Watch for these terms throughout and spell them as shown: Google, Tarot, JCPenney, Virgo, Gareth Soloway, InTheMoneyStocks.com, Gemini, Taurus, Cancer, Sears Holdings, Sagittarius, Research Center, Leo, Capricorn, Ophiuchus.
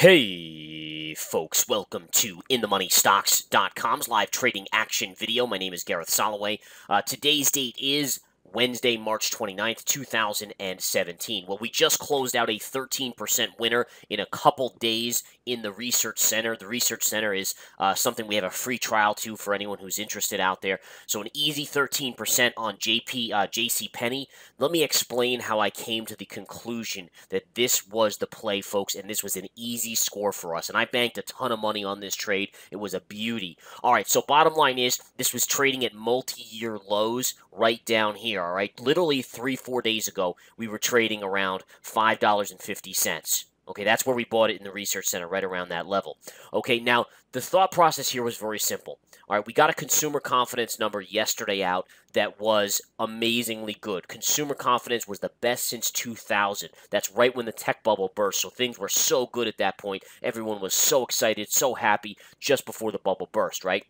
Hey folks, welcome to InTheMoneyStocks.com's live trading action video. My name is Gareth Soloway. Today's date is Wednesday, March 29th, 2017. Well, we just closed out a 13% winner in a couple days in the Research Center. The Research Center is something we have a free trial to for anyone who's interested out there. So an easy 13% on JCPenney. Let me explain how I came to the conclusion that this was the play, folks, and this was an easy score for us. And I banked a ton of money on this trade. It was a beauty. All right, so bottom line is this was trading at multi-year lows right down here. All right, literally 3-4 days ago, we were trading around $5.50. Okay, that's where we bought it in the Research Center, right around that level. Okay, now the thought process here was very simple. All right, we got a consumer confidence number yesterday out that was amazingly good. Consumer confidence was the best since 2000. That's right when the tech bubble burst, so things were so good at that point. Everyone was so excited, so happy just before the bubble burst, right?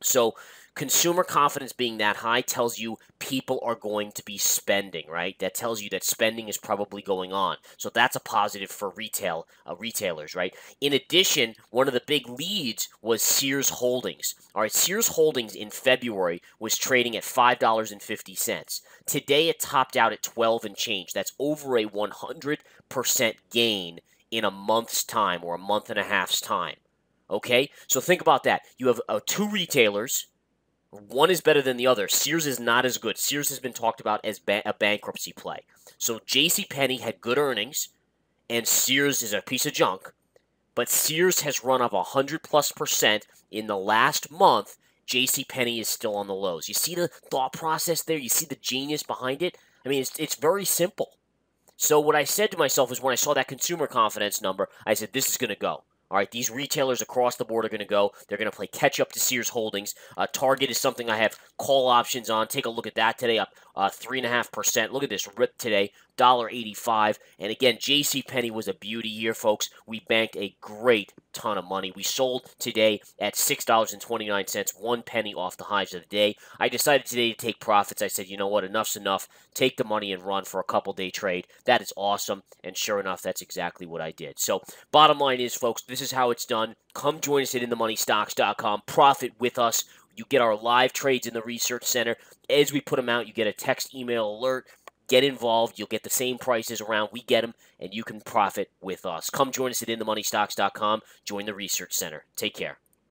So consumer confidence being that high tells you people are going to be spending, right? That tells you that spending is probably going on. So that's a positive for retailers, right? In addition, one of the big leads was Sears Holdings. All right, Sears Holdings in February was trading at $5.50. Today it topped out at 12 and change. That's over a 100% gain in a month's time or a month and a half's time. Okay, so think about that. You have two retailers. One is better than the other. Sears is not as good. Sears has been talked about as a bankruptcy play. So JCPenney had good earnings, and Sears is a piece of junk. But Sears has run up 100+% in the last month. JCPenney is still on the lows. You see the thought process there? You see the genius behind it? I mean, it's very simple. So what I said to myself is when I saw that consumer confidence number, I said, this is going to go. All right, these retailers across the board are going to go. They're going to play catch-up to Sears Holdings. Target is something I have call options on. Take a look at that today, up 3.5%. Look at this rip today, $1.85. And again, JCPenney was a beauty here, folks. We banked a great ton of money. We sold today at $6.29, 1 penny off the highs of the day. I decided today to take profits. I said, you know what, enough's enough. Take the money and run for a couple-day trade. That is awesome. And sure enough, that's exactly what I did. So bottom line is, folks, this is how it's done. Come join us at InTheMoneyStocks.com. Profit with us. You get our live trades in the Research Center. As we put them out, you get a text email alert. Get involved. You'll get the same prices around. We get them, and you can profit with us. Come join us at InTheMoneyStocks.com. Join the Research Center. Take care.